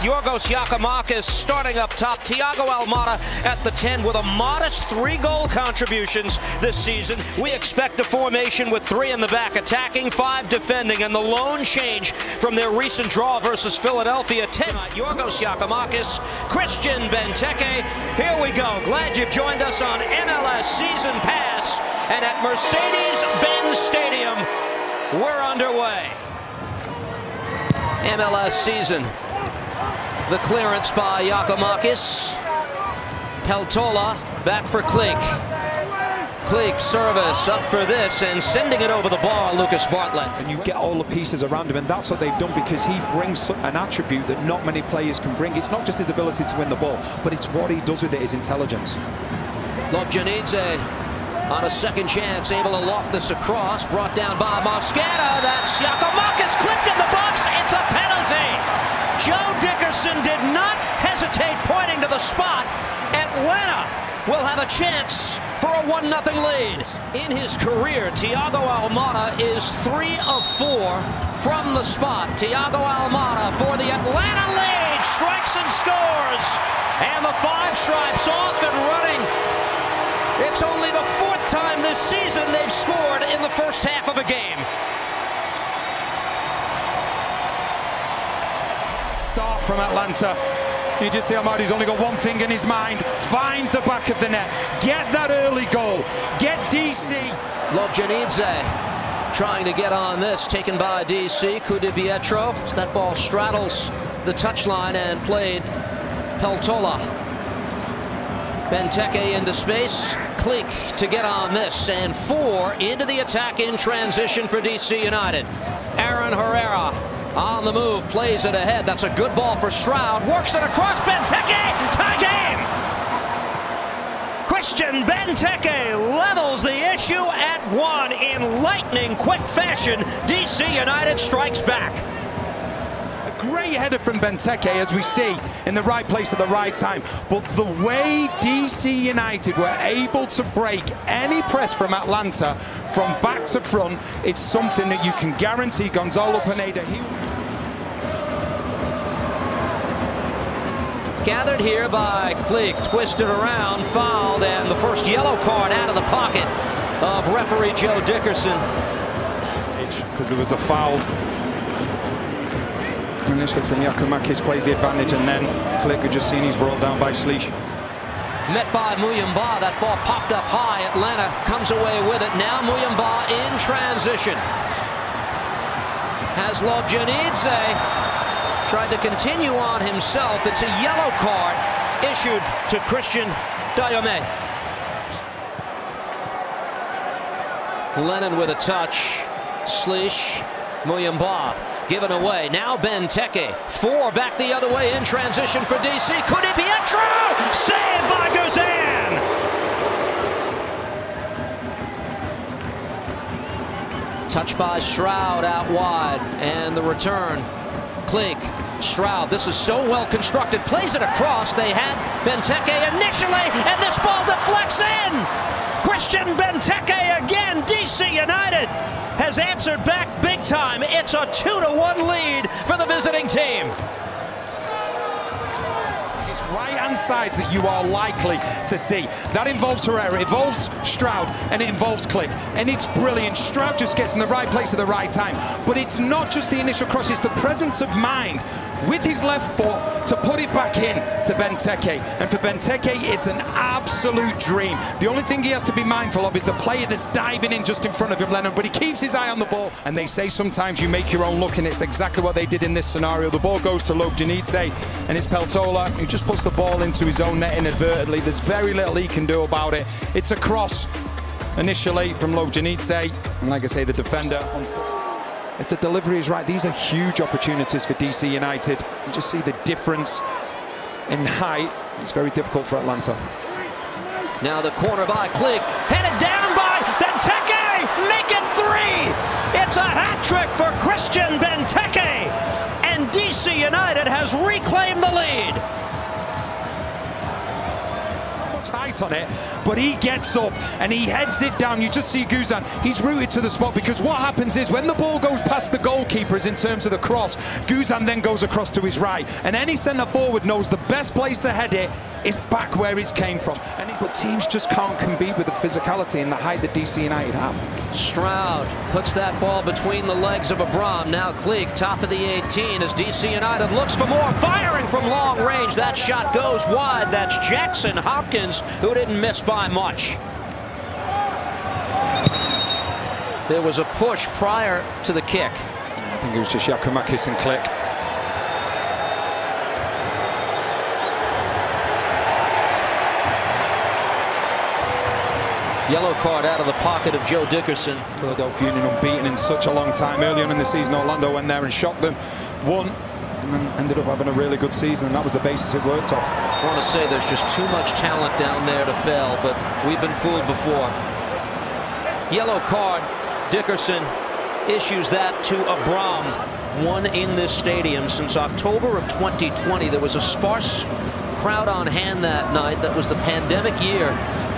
Giorgos Giakoumakis starting up top. Thiago Almada at the 10 with a modest 3-goal contributions this season. We expect a formation with 3 in the back attacking, 5 defending, and the lone change from their recent draw versus Philadelphia. 10, Giorgos Giakoumakis, Christian Benteke. Here we go. Glad you've joined us on MLS Season Pass. And at Mercedes-Benz Stadium, we're underway. MLS season. The clearance by Giakoumakis. Peltola back for Klink. Klink service up for this and sending it over the bar, Lucas Bartlett. And you get all the pieces around him, and that's what they've done, because he brings an attribute that not many players can bring. It's not just his ability to win the ball, but it's what he does with it, his intelligence. Lobjanidze on a second chance, able to loft this across, brought down by Mosquera. That's Giakoumakis clipped in the box. It's a penalty. Joe Dickerson did not hesitate, pointing to the spot. Atlanta will have a chance for a 1-0 lead. In his career, Thiago Almada is 3 of 4 from the spot. Thiago Almada for the Atlanta lead, strikes and scores. And the 5 stripes off and running. It's only the 4th time this season they've scored in the first half of a game. Start from Atlanta. You just see Almada's only got one thing in his mind. Find the back of the net. Get that early goal. Get D.C. Lobjanidze trying to get on this. Taken by D.C. Cudivietro. So that ball straddles the touchline and played Peltola. Benteke into space, Klink to get on this, and 4 into the attack in transition for D.C. United. Aaron Herrera on the move, plays it ahead. That's a good ball for Stroud, works it across. Benteke, tie game! Christian Benteke levels the issue at 1 in lightning quick fashion. D.C. United strikes back. Great header from Benteke, as we see, in the right place at the right time. But the way D.C. United were able to break any press from Atlanta from back to front, it's something that you can guarantee Gonzalo Pineda. Gathered here by Clegg, twisted around, fouled, and the first yellow card out of the pocket of referee Joe Dickerson. Because there was a foul. Initially from Giakoumakis, plays the advantage, and then Klink, who just seen, he's brought down by Sleesh. Met by William Bar. That ball popped up high. Atlanta comes away with it. Now William Bar in transition. Has Lobjanidze tried to continue on himself. It's a yellow card issued to Christian Dájome. Lennon with a touch. Sleesh. William Bar given away. Now Benteke. 4 back the other way in transition for D.C. Could it be a true save by Guzan? Touch by Stroud out wide, and the return. Klink. Stroud. This is so well constructed. Plays it across. They had Benteke initially, and this ball deflects in. Christian Benteke again. D.C. United has answered back big time. It's a 2-1 lead for the visiting team. It's right-hand sides that you are likely to see. That involves Herrera, it involves Stroud, and it involves Klink. And it's brilliant. Stroud just gets in the right place at the right time. But it's not just the initial cross, it's the presence of mind with his left foot to put it back in to Benteke. And for Benteke, it's an absolute dream. The only thing he has to be mindful of is the player that's diving in just in front of him, Lennon, but he keeps his eye on the ball. And they say sometimes you make your own look, and it's exactly what they did in this scenario. The ball goes to Lobjanidze, and it's Peltola who just puts the ball into his own net inadvertently. There's very little he can do about it. It's a cross initially from Lobjanidze, and like I say, the defender. If the delivery is right, these are huge opportunities for D.C. United. You just see the difference in height. It's very difficult for Atlanta. Now the corner by Klink, headed down by Benteke, making 3. It's a hat trick for Christian Benteke, and D.C. United has reclaimed the lead. tight on it, but he gets up and he heads it down. You just see Guzan, he's rooted to the spot, because what happens is when the ball goes past the goalkeepers in terms of the cross, Guzan then goes across to his right, and any centre forward knows the best place to head it is back where it came from. And the teams just can't compete with the physicality and the height that D.C. United have. Stroud puts that ball between the legs of Abraham. Now Klich, top of the 18, as D.C. United looks for more. Firing from long range, that shot goes wide. That's Jackson Hopkins, who didn't miss by much. There was a push prior to the kick. I think it was just Giakoumakis and Klich. Yellow card out of the pocket of Joe Dickerson. Philadelphia Union unbeaten in such a long time. Early on in the season, Orlando went there and shocked them. Won, and ended up having a really good season, and that was the basis it worked off. I want to say there's just too much talent down there to fail, but we've been fooled before. Yellow card, Dickerson issues that to Abraham. One in this stadium since October of 2020. There was a sparse crowd on hand that night. That was the pandemic year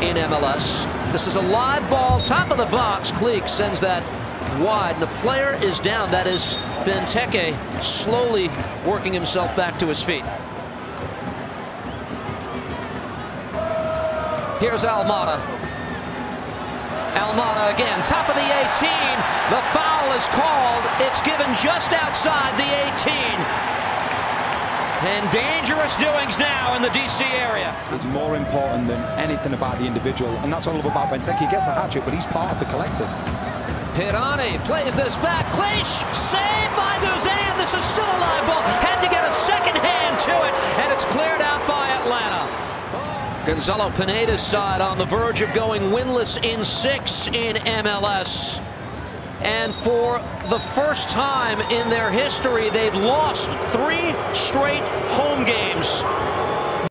in MLS. This is a live ball, top of the box. Klich sends that wide. The player is down. That is Benteke, slowly working himself back to his feet. Here's Almada. Almada again, top of the 18. The foul is called. It's given just outside the 18. And dangerous doings now in the D.C. area. It's more important than anything about the individual, and that's all about Benteke. He gets a hat-trick, but he's part of the collective. Pirani plays this back. Klich saved by Guzan. This is still a live ball. Had to get a second hand to it, and it's cleared out by Atlanta. Gonzalo Pineda's side on the verge of going winless in 6 in MLS. And for the first time in their history, they've lost 3 straight home games.